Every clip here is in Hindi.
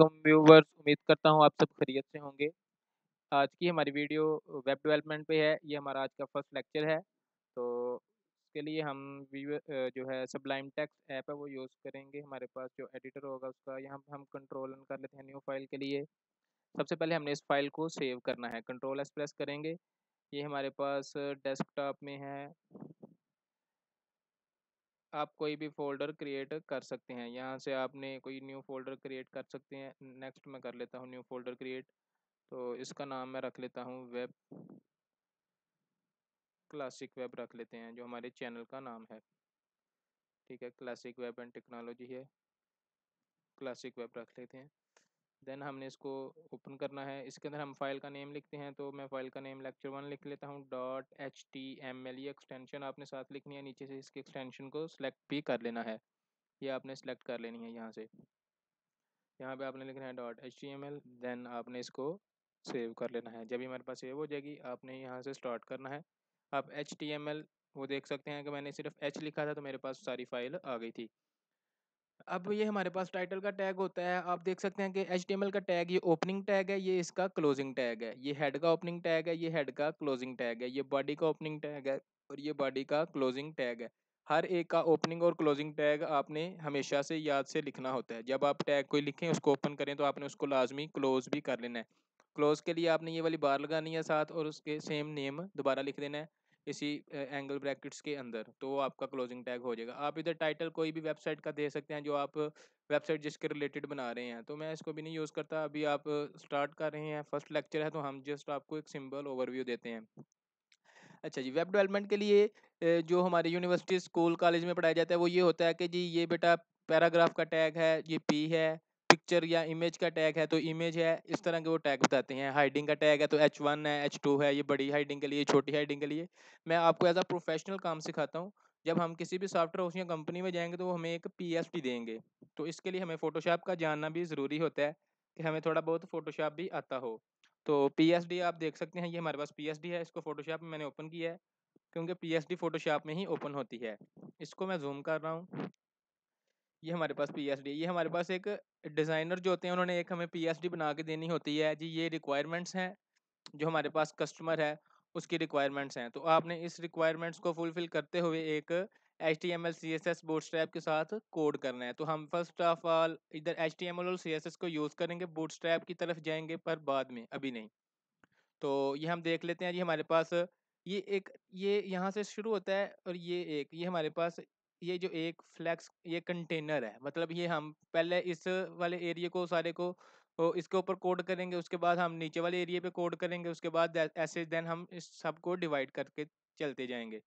वालेकुम व्यूवर्स, उम्मीद करता हूँ आप सब खैरियत से होंगे। आज की हमारी वीडियो वेब डेवलपमेंट पे है, ये हमारा आज का फर्स्ट लेक्चर है। तो इसके लिए हम जो है सबलाइम टेक्स्ट ऐप है वो यूज़ करेंगे। हमारे पास जो एडिटर होगा उसका यहाँ हम कंट्रोल एन कर लेते हैं। न्यू फाइल के लिए सबसे पहले हमने इस फाइल को सेव करना है, कंट्रोल एस प्रेस करेंगे। ये हमारे पास डेस्कटॉप में है, आप कोई भी फ़ोल्डर क्रिएट कर सकते हैं। यहाँ से आपने कोई न्यू फ़ोल्डर क्रिएट कर सकते हैं। नेक्स्ट मैं कर लेता हूँ न्यू फ़ोल्डर क्रिएट, तो इसका नाम मैं रख लेता हूँ वेब, क्लासिक वेब रख लेते हैं, जो हमारे चैनल का नाम है। ठीक है, क्लासिक वेब एंड टेक्नोलॉजी है, क्लासिक वेब रख लेते हैं। देन हमने इसको ओपन करना है। इसके अंदर हम फाइल का नेम लिखते हैं, तो मैं फाइल का नेम lecture 1 लिख लेता हूँ। .html ये एक्सटेंशन आपने साथ लिखनी है। नीचे से इसके एक्सटेंशन को सिलेक्ट भी कर लेना है, ये आपने सिलेक्ट कर लेनी है। यहाँ से यहाँ पे आपने लिखना है .html। देन आपने इसको सेव कर लेना है। जब हमारे पास सेव हो जाएगी आपने यहाँ से स्टार्ट करना है। आप html वो देख सकते हैं कि मैंने सिर्फ h लिखा था तो मेरे पास सारी फाइल आ गई थी। अब ये हमारे पास टाइटल का टैग होता है, आप देख सकते हैं कि HTML का टैग, ये ओपनिंग टैग है, ये इसका क्लोजिंग टैग है, ये हेड का ओपनिंग टैग है, ये हेड का क्लोजिंग टैग है, ये बॉडी का ओपनिंग टैग है और ये बॉडी का क्लोजिंग टैग है। हर एक का ओपनिंग और क्लोजिंग टैग आपने हमेशा से याद से लिखना होता है। जब आप टैग कोई लिखें, उसको ओपन करें, तो आपने उसको लाजमी क्लोज भी कर लेना है। क्लोज के लिए आपने ये वाली बार लगानी है साथ और उसके सेम नेम दोबारा लिख देना है इसी एंगल ब्रैकेट्स के अंदर, तो आपका क्लोजिंग टैग हो जाएगा। आप इधर टाइटल कोई भी वेबसाइट का दे सकते हैं जो आप वेबसाइट जिसके रिलेटेड बना रहे हैं, तो मैं इसको भी नहीं यूज़ करता। अभी आप स्टार्ट कर रहे हैं, फर्स्ट लेक्चर है, तो हम जस्ट आपको एक सिंपल ओवरव्यू देते हैं। अच्छा जी, वेब डेवलपमेंट के लिए जो हमारे यूनिवर्सिटी स्कूल कॉलेज में पढ़ाया जाता है वो ये होता है कि जी ये बेटा पैराग्राफ का टैग है, ये पी है, पिक्चर या इमेज का टैग है तो इमेज है, इस तरह के वो टैग बताते हैं। हाइडिंग का टैग है तो H1 है, H2 है, ये बड़ी हाइडिंग के लिए, छोटी हाइडिंग के लिए। मैं आपको एज अ प्रोफेशनल काम सिखाता हूँ। जब हम किसी भी सॉफ्टवेयर हाउस या कंपनी में जाएंगे तो वो हमें एक PSD देंगे, तो इसके लिए हमें फ़ोटोशॉप का जानना भी ज़रूरी होता है कि हमें थोड़ा बहुत फ़ोटोशॉप भी आता हो। तो PSD आप देख सकते हैं, ये हमारे पास PSD है, इसको फ़ोटोशॉप में मैंने ओपन किया है क्योंकि PSD फ़ोटोशॉप में ही ओपन होती है। इसको मैं जूम कर रहा हूँ, ये हमारे पास PSD। ये हमारे पास एक डिज़ाइनर जो होते हैं उन्होंने एक हमें PSD बना के देनी होती है जी, ये रिक्वायरमेंट्स हैं जो हमारे पास कस्टमर है उसकी रिक्वायरमेंट्स हैं, तो आपने इस रिक्वायरमेंट्स को फुलफ़िल करते हुए एक HTML CSS बूटस्ट्रैप के साथ कोड करना है। तो हम फर्स्ट ऑफ ऑल इधर HTML और CSS को यूज़ करेंगे, बूटस्ट्रैप की तरफ जाएंगे पर बाद में, अभी नहीं। तो ये हम देख लेते हैं जी, हमारे पास ये एक, ये यहाँ से शुरू होता है और ये एक, ये हमारे पास ये जो एक फ्लैक्स, ये कंटेनर है, मतलब ये हम पहले इस वाले एरिया को सारे को इसके ऊपर कोड करेंगे, उसके बाद हम नीचे वाले एरिया पे कोड करेंगे, उसके बाद ऐसे देन हम इस सब को डिवाइड करके चलते जाएंगे।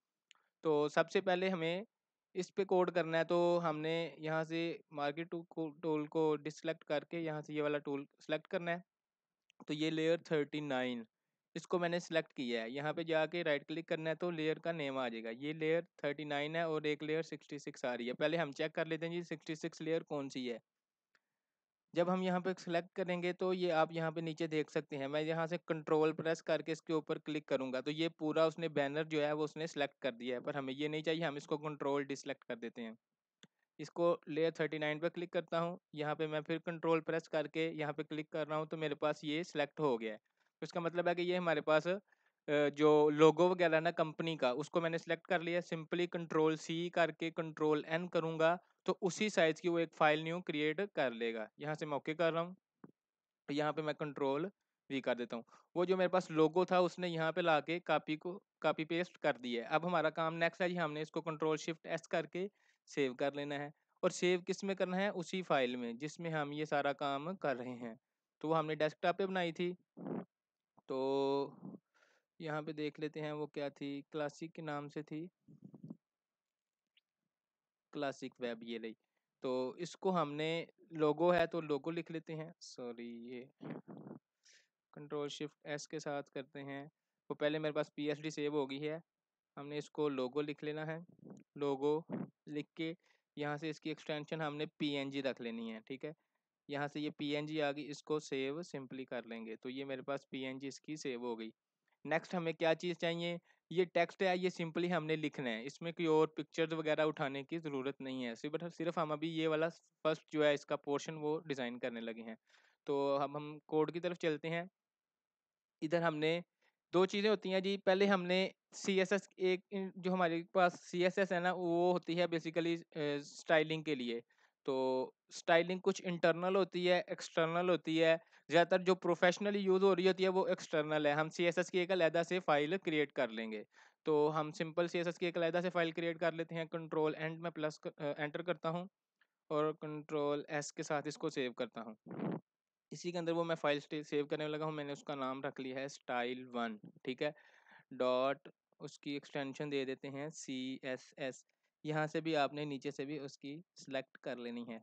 तो सबसे पहले हमें इस पे कोड करना है, तो हमने यहाँ से मार्केट टूल को डिसलेक्ट करके यहाँ से ये वाला टूल सेलेक्ट करना है। तो ये लेयर 39 इसको मैंने सेलेक्ट किया है, यहाँ पे जाके राइट क्लिक करना है तो लेयर का नेम आ जाएगा। ये लेयर 39 है और एक लेयर 66 आ रही है। पहले हम चेक कर लेते हैं जी 66 लेयर कौन सी है। जब हम यहाँ पे सेलेक्ट करेंगे तो ये आप यहाँ पे नीचे देख सकते हैं, मैं यहाँ से कंट्रोल प्रेस करके इसके ऊपर क्लिक करूँगा तो ये पूरा उसने बैनर जो है वो उसने सेलेक्ट कर दिया है, पर हमें ये नहीं चाहिए, हम इसको कंट्रोल डिसलेक्ट कर देते हैं। इसको लेयर 39 पर क्लिक करता हूँ, यहाँ पर मैं फिर कंट्रोल प्रेस करके यहाँ पर क्लिक कर रहा हूँ तो मेरे पास ये सिलेक्ट हो गया है। इसका मतलब है कि ये हमारे पास जो लोगो वगैरह ना कंपनी का, उसको मैंने सेलेक्ट कर लिया। सिंपली कंट्रोल C करके कंट्रोल N करूँगा तो उसी साइज़ की वो एक फ़ाइल न्यू क्रिएट कर लेगा। यहाँ से मैं ओके कर रहा हूँ, तो यहाँ पे मैं कंट्रोल V कर देता हूँ। वो जो मेरे पास लोगो था उसने यहाँ पे लाके कापी पेस्ट कर दिया है। अब हमारा काम नेक्स्ट है जी, हमने इसको कंट्रोल Shift S करके सेव कर लेना है, और सेव किस में करना है, उसी फाइल में जिसमें हम ये सारा काम कर रहे हैं। तो वो हमने डेस्कटॉप पर बनाई थी, तो यहाँ पे देख लेते हैं वो क्या थी, क्लासिक के नाम से थी, क्लासिक वेब, ये रही। तो इसको हमने लोगो है तो लोगो लिख लेते हैं, सॉरी ये कंट्रोल Shift S के साथ करते हैं। तो पहले मेरे पास PSD सेव हो गई है, हमने इसको लोगो लिख लेना है। लोगो लिख के यहाँ से इसकी एक्सटेंशन हमने PNG रख लेनी है, ठीक है। यहाँ से ये PNG आ गई, इसको सेव सिंपली कर लेंगे, तो ये मेरे पास PNG इसकी सेव हो गई। नेक्स्ट हमें क्या चीज़ चाहिए, ये टेक्स्ट है, ये सिंपली हमने लिखना है, इसमें कोई और पिक्चर्स वगैरह उठाने की ज़रूरत नहीं है। सिर्फ हम अभी ये वाला फर्स्ट जो है इसका पोर्शन वो डिज़ाइन करने लगे हैं। तो अब हम कोड की तरफ चलते हैं। इधर हमने दो चीज़ें होती हैं जी, पहले हमने CSS, एक जो हमारे पास CSS है ना वो होती है बेसिकली स्टाइलिंग के लिए। तो स्टाइलिंग कुछ इंटरनल होती है, एक्सटर्नल होती है। ज़्यादातर जो प्रोफेशनली यूज़ हो रही होती है वो एक्सटर्नल है। हम CSS की एक अलहदा से फ़ाइल क्रिएट कर लेंगे। तो हम सिंपल CSS की एक अलहदा से फ़ाइल क्रिएट कर लेते हैं। कंट्रोल एंड में प्लस एंटर करता हूँ और कंट्रोल एस के साथ इसको सेव करता हूँ। इसी के अंदर वो मैं फाइल सेव करने लगा हूँ। मैंने उसका नाम रख लिया है style1, ठीक है। डॉट उसकी एक्सटेंशन दे देते हैं CSS। यहाँ से भी आपने नीचे से भी उसकी सिलेक्ट कर लेनी है।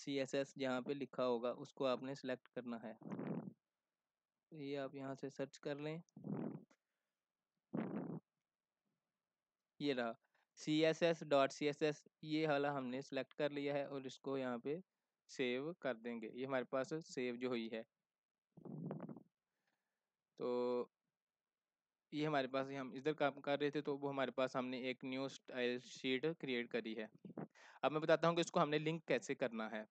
CSS जहाँ पे लिखा होगा उसको आपने सिलेक्ट करना है। ये आप यहाँ से सर्च कर लें, ये रहा CSS.CSS। ये वाला हमने सिलेक्ट कर लिया है और इसको यहाँ पे सेव कर देंगे। ये हमारे पास सेव जो हुई है, तो ये हमारे पास हम इधर काम कर रहे थे तो वो हमारे पास हमने एक न्यू स्टाइल शीट क्रिएट करी है। अब मैं बताता हूँ कि इसको हमने लिंक कैसे करना है।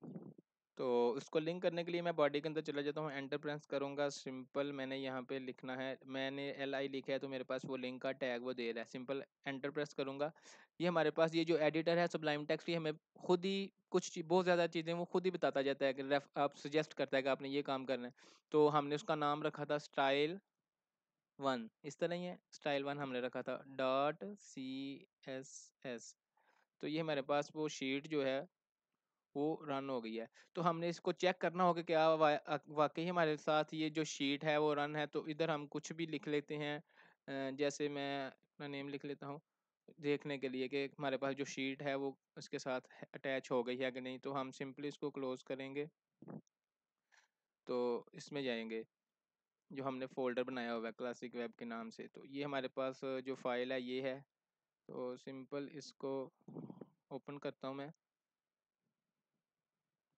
तो इसको लिंक करने के लिए मैं बॉडी के अंदर चला जाता हूँ, एंटर प्रेस करूँगा। सिंपल मैंने यहाँ पे लिखना है, मैंने LI लिखा है तो मेरे पास वो लिंक का टैग वो दे रहा है। सिंपल एंटर प्रेस करूँगा। ये हमारे पास ये जो एडिटर है Sublime Text, ये हमें खुद ही कुछ बहुत ज़्यादा चीज़ें वो खुद ही बताता जाता है कि आप सजेस्ट करता है कि आपने ये काम करना है। तो हमने उसका नाम रखा था style1, इस तरह ही है style1 हमने रखा था .css। तो ये हमारे पास वो शीट जो है वो रन हो गई है। तो हमने इसको चेक करना होगा क्या वाकई हमारे साथ ये जो शीट है वो रन है। तो इधर हम कुछ भी लिख लेते हैं, जैसे मैं अपना नेम लिख लेता हूँ देखने के लिए कि हमारे पास जो शीट है वो उसके साथ अटैच हो गई है कि नहीं। तो हम सिंपली इसको क्लोज़ करेंगे। तो इसमें जाएंगे जो हमने फ़ोल्डर बनाया हुआ है क्लासिक वेब के नाम से। तो ये हमारे पास जो फाइल है ये है। तो सिंपल इसको ओपन करता हूँ।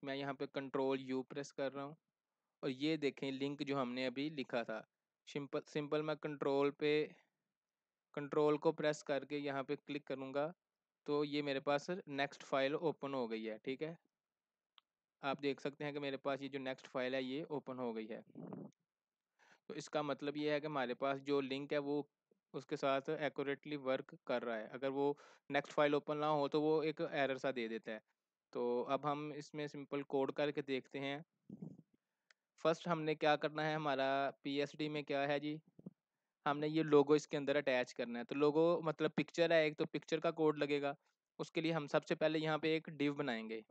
मैं यहाँ पे कंट्रोल U प्रेस कर रहा हूँ और ये देखें लिंक जो हमने अभी लिखा था। सिंपल मैं कंट्रोल को प्रेस करके यहाँ पे क्लिक करूँगा तो ये मेरे पास नेक्स्ट फाइल ओपन हो गई है, ठीक है। आप देख सकते हैं कि मेरे पास ये जो नेक्स्ट फाइल है ये ओपन हो गई है। तो इसका मतलब ये है कि हमारे पास जो लिंक है वो उसके साथ एक्यूरेटली वर्क कर रहा है। अगर वो नेक्स्ट फाइल ओपन ना हो तो वो एक एरर सा दे देता है। तो अब हम इसमें सिंपल कोड करके देखते हैं। फर्स्ट हमने क्या करना है, हमारा PSD में क्या है जी, हमने ये लोगो इसके अंदर अटैच करना है। तो लोगो मतलब पिक्चर है एक, तो पिक्चर का कोड लगेगा। उसके लिए हम सबसे पहले यहाँ पे एक डिव बनाएंगे।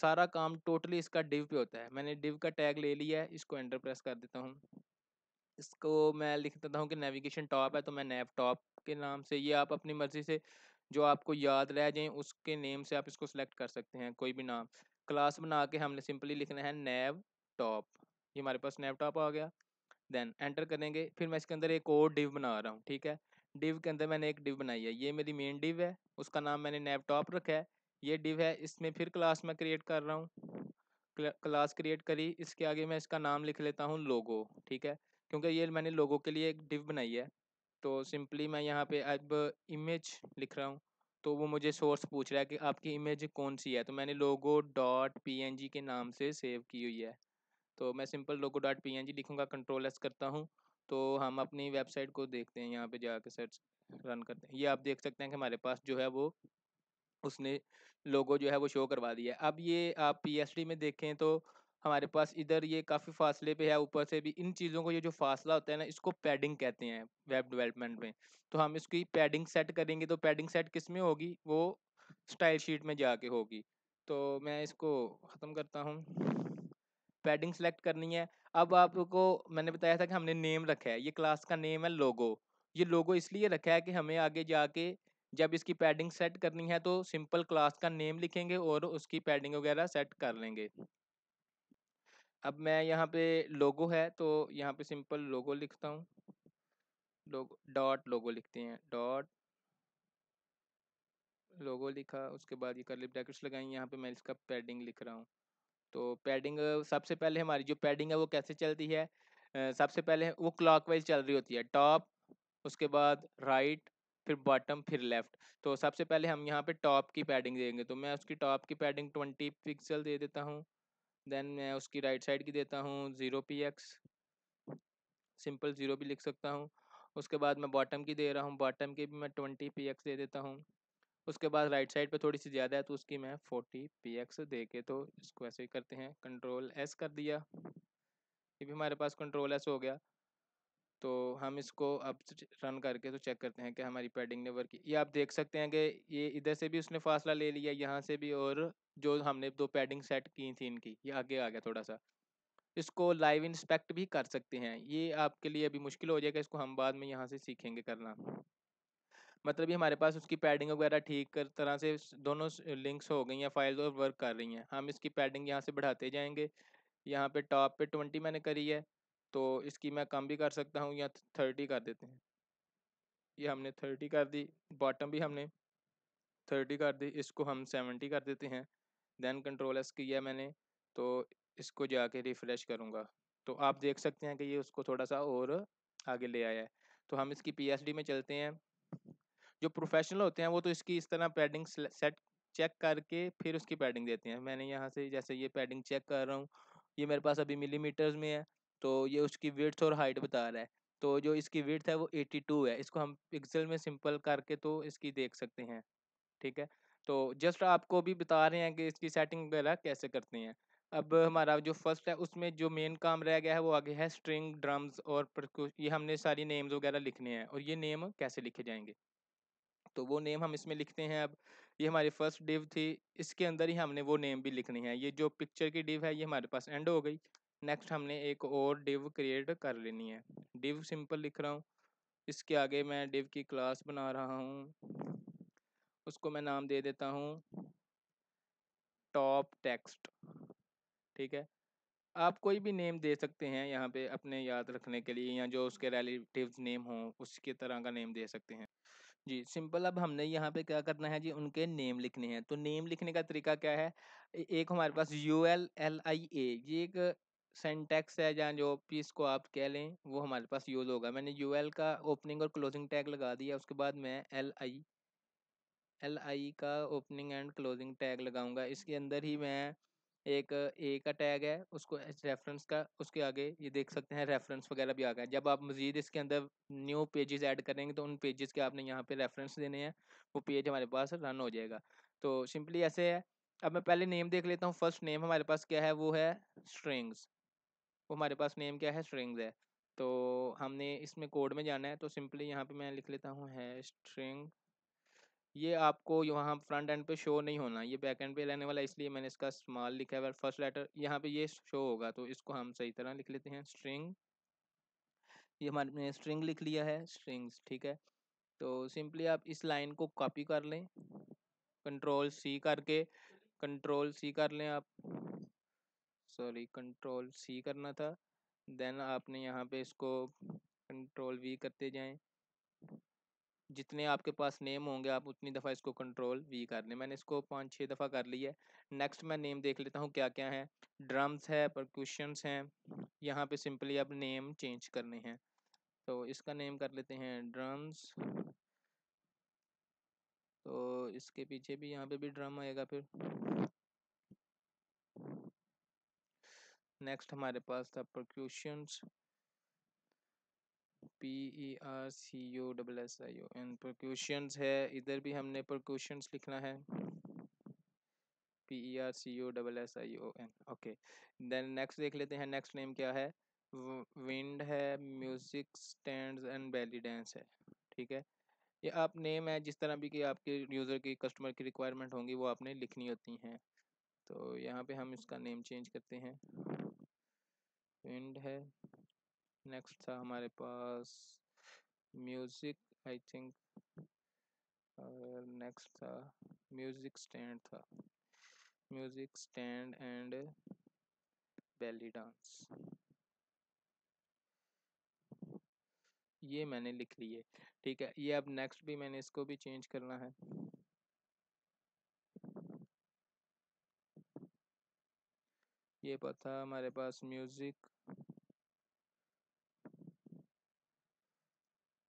सारा काम टोटली इसका डिव पे होता है। मैंने डिव का टैग ले लिया है, इसको एंटर प्रेस कर देता हूँ। इसको मैं लिख देता हूँ कि नेविगेशन टॉप है, तो मैं नेव टॉप के नाम से, ये आप अपनी मर्ज़ी से जो आपको याद रह जाए उसके नेम से आप इसको सिलेक्ट कर सकते हैं, कोई भी नाम। क्लास बना के हमने सिंपली लिखना है नेव टॉप। ये हमारे पास नेव टॉप आ गया। देन एंटर करेंगे। फिर मैं इसके अंदर एक और डिव बना रहा हूँ, ठीक है। डिव के अंदर मैंने एक डिव बनाई है, ये मेरी मेन डिव है, उसका नाम मैंने नेव टॉप रखा है। ये डिव है, इसमें फिर क्लास मैं क्रिएट कर रहा हूँ। क्लास क्रिएट करी, इसके आगे मैं इसका नाम लिख लेता हूँ लोगो, ठीक है, क्योंकि ये मैंने लोगो के लिए एक डिव बनाई है। तो सिंपली मैं यहाँ पे अब इमेज लिख रहा हूँ। तो वो मुझे सोर्स पूछ रहा है कि आपकी इमेज कौन सी है, तो मैंने लोगो डॉट PNG के नाम से सेव की हुई है। तो मैं सिंपल लोगो डॉट PNG लिखूँगा, कंट्रोल एस करता हूँ। तो हम अपनी वेबसाइट को देखते हैं, यहाँ पे जाके सर्च रन करते हैं। ये आप देख सकते हैं कि हमारे पास जो है वो उसने लोगो जो है वो शो करवा दिया है। अब ये आप PSD में देखें तो हमारे पास इधर ये काफ़ी फासले पे है, ऊपर से भी। इन चीज़ों को, ये जो फासला होता है ना, इसको पैडिंग कहते हैं वेब डेवलपमेंट में। तो हम इसकी पैडिंग सेट करेंगे। तो पैडिंग सेट किस में होगी, वो स्टाइल शीट में जाके होगी। तो मैं इसको ख़त्म करता हूँ। पैडिंग सेलेक्ट करनी है। अब आपको मैंने बताया था कि हमने नेम रखा है, ये क्लास का नेम है लोगो। ये लोगो इसलिए रखा है कि हमें आगे जाके जब इसकी पैडिंग सेट करनी है तो सिंपल क्लास का नेम लिखेंगे और उसकी पैडिंग वगैरह सेट कर लेंगे। अब मैं यहाँ पे लोगो है तो यहाँ पे सिंपल लोगो लिखता हूँ। लोगो डॉट लोगो लिखते हैं, डॉट लोगो लिखा। उसके बाद ये कर्ली ब्रैकेट्स लगाई, यहाँ पे मैं इसका पैडिंग लिख रहा हूँ। तो पैडिंग सबसे पहले हमारी जो पैडिंग है वो कैसे चलती है, सबसे पहले वो क्लॉकवाइज चल रही होती है। टॉप, उसके बाद राइट, फिर बॉटम, फिर लेफ्ट। तो सबसे पहले हम यहाँ पे टॉप की पैडिंग देंगे, तो मैं उसकी टॉप की पैडिंग 20 पिक्सल दे देता हूँ। देन मैं उसकी राइट साइड की देता हूँ 0px, सिंपल 0 भी लिख सकता हूँ। उसके बाद मैं बॉटम की दे रहा हूँ, बॉटम की भी मैं 20px दे देता हूँ। उसके बाद राइट साइड पे थोड़ी सी ज़्यादा है तो उसकी मैं 40px दे के, तो इसको ऐसे ही करते हैं, Ctrl+S कर दिया, ये भी हमारे पास Ctrl+S हो गया। तो हम इसको अब रन करके तो चेक करते हैं कि हमारी पैडिंग ने वर्क की। ये आप देख सकते हैं कि ये इधर से भी उसने फासला ले लिया, यहाँ से भी, और जो हमने 2 पैडिंग सेट की थी इनकी ये आगे आ गया थोड़ा सा। इसको लाइव इंस्पेक्ट भी कर सकते हैं, ये आपके लिए अभी मुश्किल हो जाएगा, इसको हम बाद में यहाँ से सीखेंगे करना। मतलब ये हमारे पास उसकी पैडिंग वगैरह ठीक कर तरह से दोनों लिंक्स हो गई हैं, फाइल्स और वर्क कर रही हैं। हम इसकी पैडिंग यहाँ से बढ़ाते जाएंगे, यहाँ पे टॉप पे 20 मैंने करी है, तो इसकी मैं कम भी कर सकता हूँ, या 30 कर देते हैं, ये हमने 30 कर दी। बॉटम भी हमने 30 कर दी, इसको हम 70 कर देते हैं। देन Ctrl+S किया मैंने, तो इसको जाके रिफ़्रेश करूँगा, तो आप देख सकते हैं कि ये उसको थोड़ा सा और आगे ले आया है। तो हम इसकी PSD में चलते हैं। जो प्रोफेशनल होते हैं वो तो इसकी इस तरह पैडिंग सेट चेक करके फिर उसकी पैडिंग देते हैं। मैंने यहाँ से जैसे ये पैडिंग चेक कर रहा हूँ, ये मेरे पास अभी मिलीमीटर्स में है, तो ये उसकी विड्थ और हाइट बता रहा है। तो जो इसकी विड्थ है वो 82 है, इसको हम पिक्सल में सिंपल करके तो इसकी देख सकते हैं, ठीक है। तो जस्ट आपको भी बता रहे हैं कि इसकी सेटिंग वगैरह कैसे करते हैं। अब हमारा जो फर्स्ट है उसमें जो मेन काम रह गया है वो आगे है स्ट्रिंग, ड्रम्स और ये हमने सारी नेम्स वगैरह लिखने हैं, और ये नेम कैसे लिखे जाएंगे तो वो नेम हम इसमें लिखते हैं। अब ये हमारी फर्स्ट डिव थी, इसके अंदर ही हमने वो नेम भी लिखनी है। ये जो पिक्चर की डिव है ये हमारे पास एंड हो गई। नेक्स्ट हमने एक और डिव क्रिएट कर लेनी है, डिव सिंपल लिख रहा हूँ। इसके आगे मैं डिव की क्लास बना रहा हूँ, उसको मैं नाम दे देता हूँ टॉप टेक्स्ट, ठीक है। आप कोई भी नेम दे सकते हैं यहाँ पे अपने याद रखने के लिए, या जो उसके रिलेटिव्स नेम हों उसके तरह का नेम दे सकते हैं जी, सिंपल। अब हमने यहाँ पे क्या करना है जी, उनके नेम लिखने हैं। तो नेम लिखने का तरीका क्या है, एक हमारे पास ULLIA ये एक सिंटैक्स है, जहाँ जो भी इसको आप कह लें वो हमारे पास यूज़ होगा। मैंने UL का ओपनिंग और क्लोजिंग टैग लगा दिया, उसके बाद मैं LI का ओपनिंग एंड क्लोजिंग टैग लगाऊंगा। इसके अंदर ही मैं एक A का टैग है उसको रेफरेंस का, उसके आगे ये देख सकते हैं रेफरेंस वगैरह भी आ गया। जब आप मज़ीद इसके अंदर न्यू पेजेस ऐड करेंगे तो उन पेजेस के आपने यहाँ पे रेफरेंस देने हैं, वो पेज हमारे पास रन हो जाएगा। तो सिंपली ऐसे है। अब मैं पहले नेम देख लेता हूँ। फर्स्ट नेम हमारे पास क्या है, वो है स्ट्रिंग्स। वो हमारे पास नेम क्या है, स्ट्रिंग्स है। तो हमने इसमें कोड में जाना है, तो सिंपली यहाँ पर मैं लिख लेता हूँ है स्ट्रिंग। ये आपको यहाँ फ्रंट एंड पे शो नहीं होना, ये बैक एंड पे रहने वाला, इसलिए मैंने इसका स्मॉल लिखा है। फर्स्ट लेटर यहाँ पे ये शो होगा, तो इसको हम सही तरह लिख लेते हैं स्ट्रिंग। ये हमने स्ट्रिंग लिख लिया है, स्ट्रिंग्स, ठीक है। तो सिंपली आप इस लाइन को कॉपी कर लें, कंट्रोल सी कर लें आप, सॉरी कंट्रोल C करना था। देन आपने यहाँ पे इसको कंट्रोल V करते जाएँ, जितने आपके पास नेम होंगे आप उतनी दफ़ा इसको कंट्रोल V कर लें। मैंने इसको 5-6 दफ़ा कर ली है। नेक्स्ट मैं नेम देख लेता हूँ क्या क्या है। ड्रम्स है, परक्यूशंस हैं, यहाँ पे सिंपली अब नेम चेंज करने हैं, तो इसका नेम कर लेते हैं ड्रम्स। तो इसके पीछे भी यहाँ पे भी ड्रम आएगा। फिर नेक्स्ट हमारे पास था परक्यूशंस, PERCUSION percussions है। इधर भी हमने percussions लिखना है, PERCUSION, ओके। देन नेक्स्ट देख लेते हैं, नेक्स्ट नेम क्या है, विंड है, music stands and belly dance है, ठीक है। ये आप नेम है, जिस तरह भी कि आपके यूज़र की, कस्टमर की रिक्वायरमेंट होंगी वो आपने लिखनी होती हैं। तो यहाँ पे हम इसका नेम चेंज करते हैं, विंड है। नेक्स्ट था हमारे पास म्यूज़िक, आई थिंक, और नेक्स्ट था music stand and belly dance, ये मैंने लिख लिए, ठीक है। ये अब नेक्स्ट भी मैंने इसको भी चेंज करना है, ये पता हमारे पास music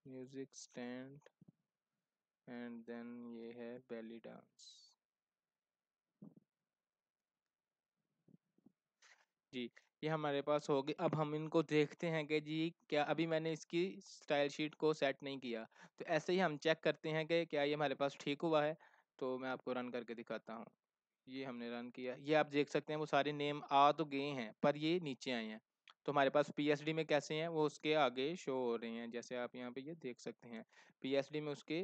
music stand and then ये है बैली डांस जी। ये हमारे पास होगी। अब हम इनको देखते हैं कि जी क्या अभी मैंने इसकी स्टाइल शीट को सेट नहीं किया, तो ऐसे ही हम चेक करते हैं कि क्या ये हमारे पास ठीक हुआ है। तो मैं आपको रन करके दिखाता हूँ। ये हमने रन किया, ये आप देख सकते हैं वो सारे नेम आ तो गए हैं पर ये नीचे आए हैं। तो हमारे पास PSD में कैसे हैं वो उसके आगे शो हो रहे हैं, जैसे आप यहाँ पे ये देख सकते हैं PSD में उसके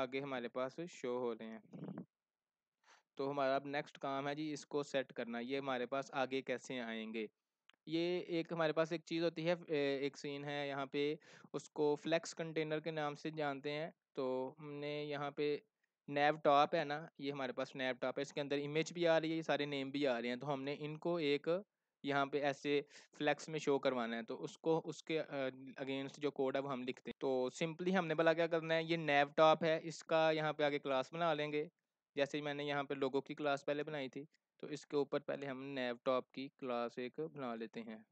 आगे हमारे पास शो हो रहे हैं। तो हमारा अब नेक्स्ट काम है जी इसको सेट करना, ये हमारे पास आगे कैसे आएंगे। ये एक हमारे पास एक चीज़ होती है, एक सीन है यहाँ पे, उसको फ्लेक्स कंटेनर के नाम से जानते हैं। तो हमने यहाँ पे नैव टॉप है ना, ये हमारे पास नैव टॉप है, इसके अंदर इमेज भी आ रही है, ये सारे नेम भी आ रहे हैं। तो हमने इनको एक यहाँ पे ऐसे फ्लेक्स में शो करवाना है, तो उसको उसके अगेंस्ट जो कोड अब हम लिखते हैं। तो सिंपली हमने भला क्या करना है, ये नैव टॉप है इसका यहाँ पे आगे क्लास बना लेंगे, जैसे ही मैंने यहाँ पे लोगों की क्लास पहले बनाई थी। तो इसके ऊपर पहले हम नैव टॉप की क्लास एक बना लेते हैं।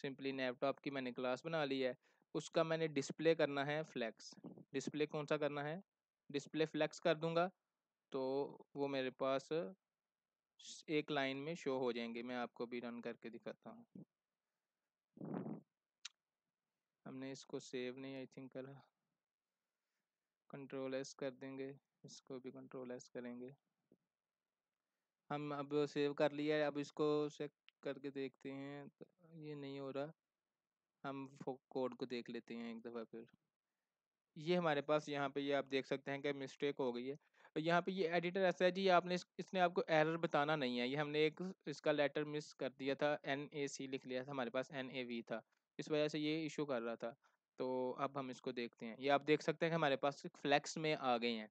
सिंपली नैव टॉप की मैंने क्लास बना ली है, उसका मैंने डिस्प्ले करना है फ्लेक्स। डिस्प्ले कौन सा करना है, डिस्प्ले फ्लेक्स कर दूंगा तो वो मेरे पास एक लाइन में शो हो जाएंगे। मैं आपको भी रन करके दिखाता हूँ। हमने इसको सेव नहीं आई थिंक करा, कंट्रोल S कर देंगे, इसको भी कंट्रोल S करेंगे। हम अब सेव कर लिया है, अब इसको चेक करके देखते हैं। तो ये नहीं हो रहा, हम कोड को देख लेते हैं एक दफ़ा फिर। ये हमारे पास यहाँ पे ये आप देख सकते हैं कि मिस्टेक हो गई है। यहाँ पे ये एडिटर ऐसा है जी, आपने इसने आपको एरर बताना नहीं है। ये हमने एक इसका लेटर मिस कर दिया था, NAC लिख लिया था, हमारे पास NAV था, इस वजह से ये इशू कर रहा था। तो अब हम इसको देखते हैं। ये आप देख सकते हैं कि हमारे पास फ्लेक्स में आ गए हैं,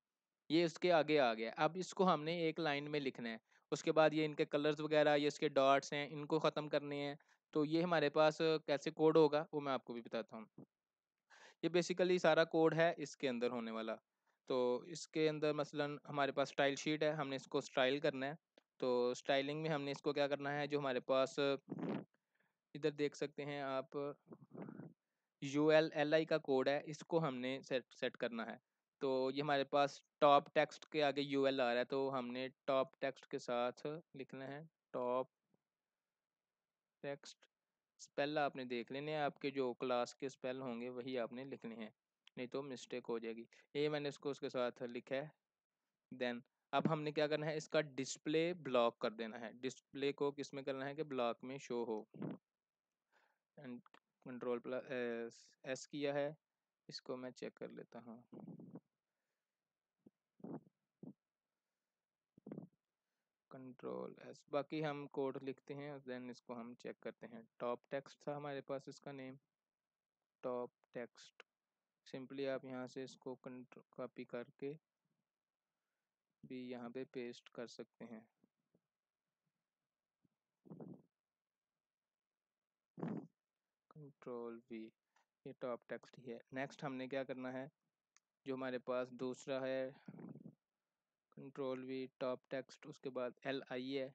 ये इसके आगे आ गया। अब इसको हमने एक लाइन में लिखना है, उसके बाद ये इनके कलर्स वगैरह, ये इसके डॉट्स हैं, इनको ख़त्म करने हैं। तो ये हमारे पास कैसे कोड होगा वो मैं आपको भी बताता हूँ। ये बेसिकली सारा कोड है इसके अंदर होने वाला। तो इसके अंदर मसलन हमारे पास स्टाइल शीट है, हमने इसको स्टाइल करना है। तो स्टाइलिंग में हमने इसको क्या करना है, जो हमारे पास इधर देख सकते हैं आप ULLI का कोड है, इसको हमने सेट करना है। तो ये हमारे पास टॉप टेक्स्ट के आगे UL आ रहा है, तो हमने टॉप टेक्स्ट के साथ लिखना है टॉप टेक्स्ट। स्पेल आपने देख लेने हैं, आपके जो क्लास के स्पेल होंगे वही आपने लिखने हैं, नहीं तो मिस्टेक हो जाएगी। ये मैंने इसको उसके साथ लिखा है। देन अब हमने क्या करना है, इसका डिस्प्ले ब्लॉक कर देना है। डिस्प्ले को किस में करना है कि ब्लॉक में शो हो। एंड कंट्रोल S किया है, इसको मैं चेक कर लेता हूँ। कंट्रोल S, बाकी हम कोड लिखते हैं और देन इसको हम चेक करते हैं। टॉप टेक्स्ट था हमारे पास, इसका नेम टॉप टेक्स्ट। सिंपली आप यहाँ से इसको कॉपी करके भी यहाँ पे पेस्ट कर सकते हैं। कंट्रोल V, ये टॉप टेक्स्ट ही है। नेक्स्ट हमने क्या करना है, जो हमारे पास दूसरा है कंट्रोल V टॉप टेक्स्ट, उसके बाद LI है।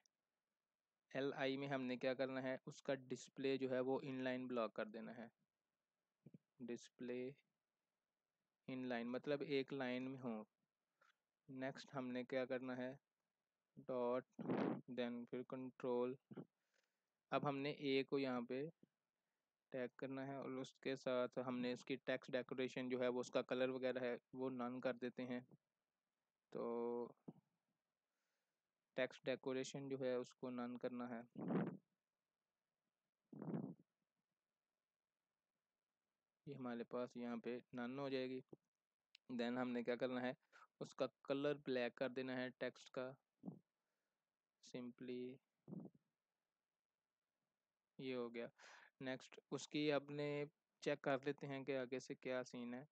LI में हमने क्या करना है, उसका डिस्प्ले जो है वो इनलाइन ब्लॉक कर देना है। डिस्प्ले इनलाइन मतलब एक लाइन में हो। नेक्स्ट हमने क्या करना है, डॉट, देन फिर कंट्रोल। अब हमने A को यहाँ पे टैग करना है और उसके साथ हमने उसकी टेक्स्ट डेकोरेशन जो है वो उसका कलर वगैरह है वो नन कर देते हैं। तो टेक्स्ट डेकोरेशन जो है उसको नन करना है। ये हमारे पास यहाँ पे नन हो जाएगी। देन हमने क्या करना है, उसका कलर ब्लैक कर देना है टेक्स्ट का। सिंपली ये हो गया। नेक्स्ट उसकी अपने चेक कर लेते हैं कि आगे से क्या सीन है,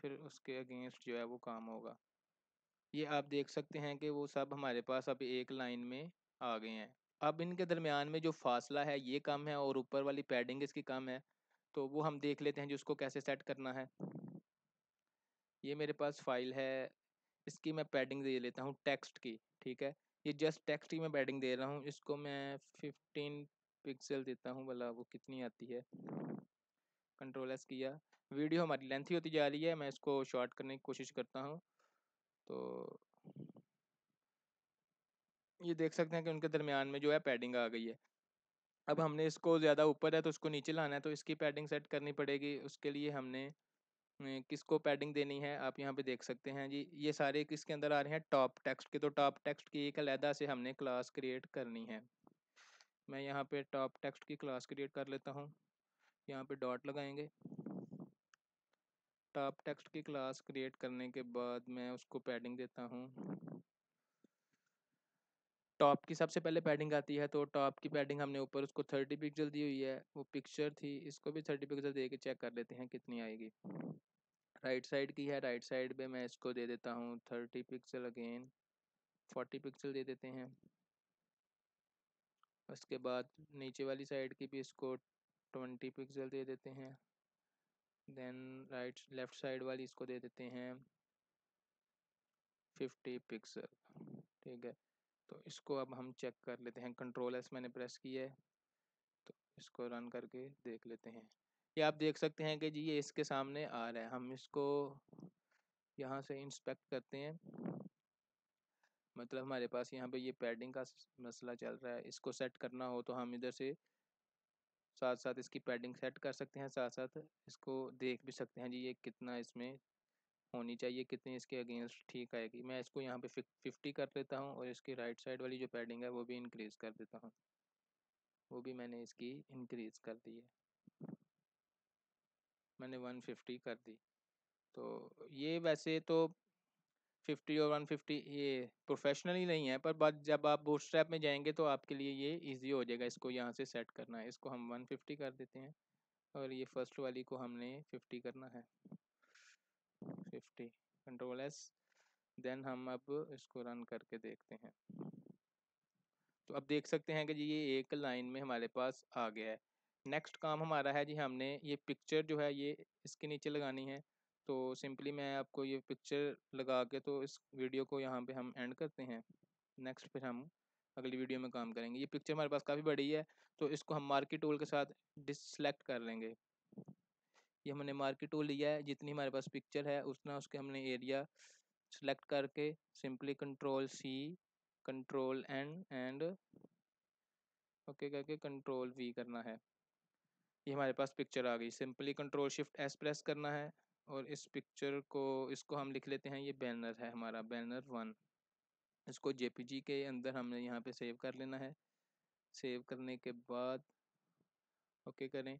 फिर उसके अगेंस्ट जो है वो काम होगा। ये आप देख सकते हैं कि वो सब हमारे पास अब एक लाइन में आ गए हैं। अब इनके दरमियान में जो फासला है ये कम है और ऊपर वाली पैडिंग इसकी कम है, तो वो हम देख लेते हैं जो उसको कैसे सेट करना है। ये मेरे पास फाइल है, इसकी मैं पैडिंग दे लेता हूँ टेक्स्ट की, ठीक है। ये जस्ट टेक्स्ट की मैं पैडिंग दे रहा हूँ, इसको मैं 15 पिक्सल देता हूँ, भला वो कितनी आती है। कंट्रोल एस किया। वीडियो हमारी लेंथी होती जा रही है, मैं इसको शॉर्ट करने की कोशिश करता हूँ। तो ये देख सकते हैं कि उनके दरमियान में जो है पैडिंग आ गई है। अब हमने इसको ज़्यादा ऊपर है तो उसको नीचे लाना है, तो इसकी पैडिंग सेट करनी पड़ेगी। उसके लिए हमने किसको पैडिंग देनी है आप यहाँ पे देख सकते हैं जी, ये सारे किसके अंदर आ रहे हैं, टॉप टेक्स्ट के। तो टॉप टेक्स्ट की एक अलहदा से हमने क्लास क्रिएट करनी है। मैं यहाँ पे टॉप टेक्स्ट की क्लास क्रिएट कर लेता हूँ, यहाँ पे डॉट लगाएंगे। टॉप टेक्स्ट की क्लास क्रिएट करने के बाद मैं उसको पैडिंग देता हूँ। टॉप की सबसे पहले पैडिंग आती है, तो टॉप की पैडिंग हमने ऊपर उसको 30 पिक्सल दी हुई है, वो पिक्चर थी। इसको भी 30 पिक्सल दे के चेक कर लेते हैं कितनी आएगी। राइट साइड की है, राइट साइड पे मैं इसको दे देता हूँ 30 पिक्सल, अगेन 40 पिक्सल दे देते हैं। उसके बाद नीचे वाली साइड की भी इसको 20 पिक्सल दे देते हैं। देन लेफ्ट साइड वाली इसको दे देते हैं 50 पिक्सल, ठीक है। तो इसको अब हम चेक कर लेते हैं, कंट्रोल एस मैंने प्रेस किया है, तो इसको रन करके देख लेते हैं। ये आप देख सकते हैं कि जी ये इसके सामने आ रहा है। हम इसको यहाँ से इंस्पेक्ट करते हैं, मतलब हमारे पास यहाँ पे ये पैडिंग का मसला चल रहा है। इसको सेट करना हो तो हम इधर से साथ साथ इसकी पैडिंग सेट कर सकते हैं, साथ साथ इसको देख भी सकते हैं जी ये कितना इसमें होनी चाहिए, कितनी इसके अगेंस्ट ठीक आएगी। मैं इसको यहाँ पे 50 कर देता हूँ और इसकी राइट साइड वाली जो पैडिंग है वो भी इंक्रीज़ कर देता हूँ, वो भी मैंने इसकी इंक्रीज़ कर दी है, मैंने 150 कर दी। तो ये वैसे तो 50 और 150 ये प्रोफेशनली नहीं है, पर जब आप बूटस्ट्रैप में जाएंगे तो आपके लिए ये ईजी हो जाएगा। इसको यहाँ से सेट करना है, इसको हम 150 कर देते हैं और ये फर्स्ट वाली को हमने 50 करना है, 50, कंट्रोल एस। देन हम अब इसको रन करके देखते हैं। तो अब देख सकते हैं कि जी ये एक लाइन में हमारे पास आ गया है। नेक्स्ट काम हमारा है जी, हमने ये पिक्चर जो है ये इसके नीचे लगानी है। तो सिंपली मैं आपको ये पिक्चर लगा के तो इस वीडियो को यहाँ पे हम एंड करते हैं। नेक्स्ट फिर हम अगली वीडियो में काम करेंगे। ये पिक्चर हमारे पास काफ़ी बड़ी है, तो इसको हम मार्केट टूल के साथ डिसलेक्ट कर लेंगे। ये हमने मार्केट टूल लिया है, जितनी हमारे पास पिक्चर है उतना उसके हमने एरिया सेलेक्ट करके simply control C, control N and okay करके कंट्रोल वी करना है। ये हमारे पास पिक्चर आ गई। Simply control shift S press करना है और इस पिक्चर को, इसको हम लिख लेते हैं, ये बैनर है हमारा, बैनर 1। इसको जेपीजी के अंदर हमने यहाँ पे सेव कर लेना है। सेव करने के बाद ओके करें।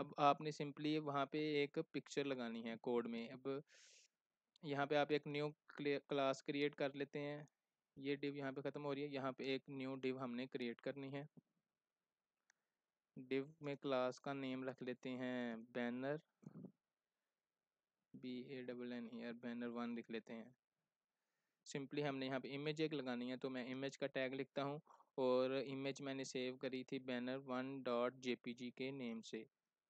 अब आपने सिंपली वहाँ पे एक पिक्चर लगानी है कोड में। अब यहाँ पे आप एक न्यू क्लास क्रिएट कर लेते हैं। ये डिव यहाँ पे ख़त्म हो रही है, यहाँ पे एक न्यू डिव हमने क्रिएट करनी है। डिव में क्लास का नेम रख लेते हैं बैनर, BANNER, बैनर 1 लिख लेते हैं। सिंपली हमने यहाँ पे इमेज एक लगानी है, तो मैं इमेज का टैग लिखता हूँ और इमेज मैंने सेव करी थी banner1.jpg के नेम से।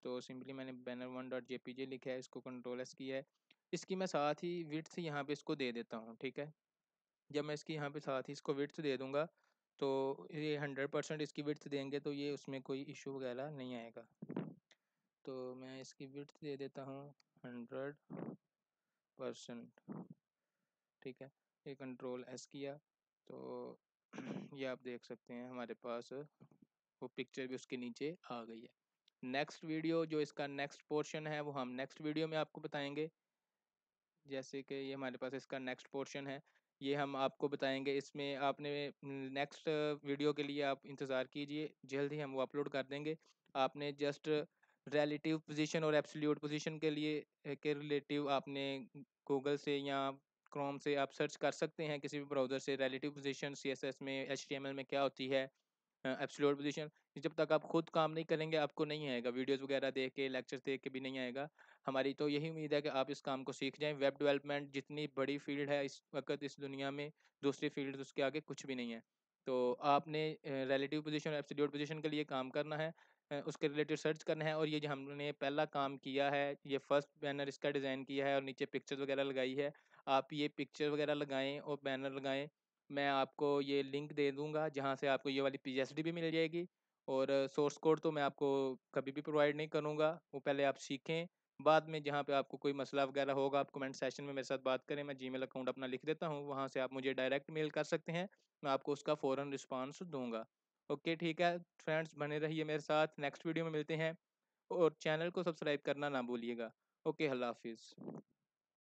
तो सिंपली मैंने banner1.jpg लिखा है, इसको कंट्रोल एस किया है। इसकी मैं साथ ही विड्थ यहाँ पे इसको दे देता हूँ, ठीक है। जब मैं इसकी यहाँ पे साथ ही इसको विड्थ दे दूँगा तो ये 100% इसकी विड्थ देंगे, तो ये उसमें कोई इशू वगैरह नहीं आएगा। तो मैं इसकी विड्थ दे देता हूँ 100%, ठीक है। ये कंट्रोल एस किया, तो ये आप देख सकते हैं हमारे पास वो पिक्चर भी उसके नीचे आ गई है। नेक्स्ट वीडियो जो इसका नेक्स्ट पोर्शन है वो हम नेक्स्ट वीडियो में आपको बताएंगे। जैसे कि ये हमारे पास इसका नेक्स्ट पोर्शन है, ये हम आपको बताएंगे। इसमें आपने नेक्स्ट वीडियो के लिए आप इंतज़ार कीजिए, जल्द ही हम वो अपलोड कर देंगे। आपने जस्ट रिलेटिव पोजीशन और एब्सोल्यूट पोजीशन के लिए के रिलेटिव आपने गूगल से या क्रोम से आप सर्च कर सकते हैं, किसी भी ब्राउज़र से। रिलेटिव पोजीशन CSS में, HTML में क्या होती है, एब्सोल्यूट पोजीशन। जब तक आप खुद काम नहीं करेंगे आपको नहीं आएगा, वीडियोस वगैरह देख के, लेक्चर्स देख के भी नहीं आएगा। हमारी तो यही उम्मीद है कि आप इस काम को सीख जाएं। वेब डेवलपमेंट जितनी बड़ी फील्ड है इस वक्त इस दुनिया में, दूसरी फील्ड उसके आगे कुछ भी नहीं है। तो आपने रिलेटिव पोजीशन, एब्सोल्यूट पोजीशन के लिए काम करना है, उसके रिलेटेड सर्च करना है। और ये जो हमने पहला काम किया है, ये फर्स्ट बैनर इसका डिज़ाइन किया है और नीचे पिक्चर वगैरह लगाई है। आप ये पिक्चर वगैरह लगाएँ और बैनर लगाएँ। मैं आपको ये लिंक दे दूँगा जहाँ से आपको ये वाली PSD भी मिल जाएगी और सोर्स कोड तो मैं आपको कभी भी प्रोवाइड नहीं करूँगा, वो पहले आप सीखें। बाद में जहाँ पे आपको कोई मसला वगैरह होगा आप कमेंट सेशन में मेरे साथ बात करें। मैं जीमेल अकाउंट अपना लिख देता हूँ, वहाँ से आप मुझे डायरेक्ट मेल कर सकते हैं, मैं आपको उसका फ़ौरन रिस्पांस दूंगा। ओके ठीक है फ्रेंड्स, बने रहिए मेरे साथ, नेक्स्ट वीडियो में मिलते हैं और चैनल को सब्सक्राइब करना ना भूलिएगा। ओके अल्लाह हाफिज़।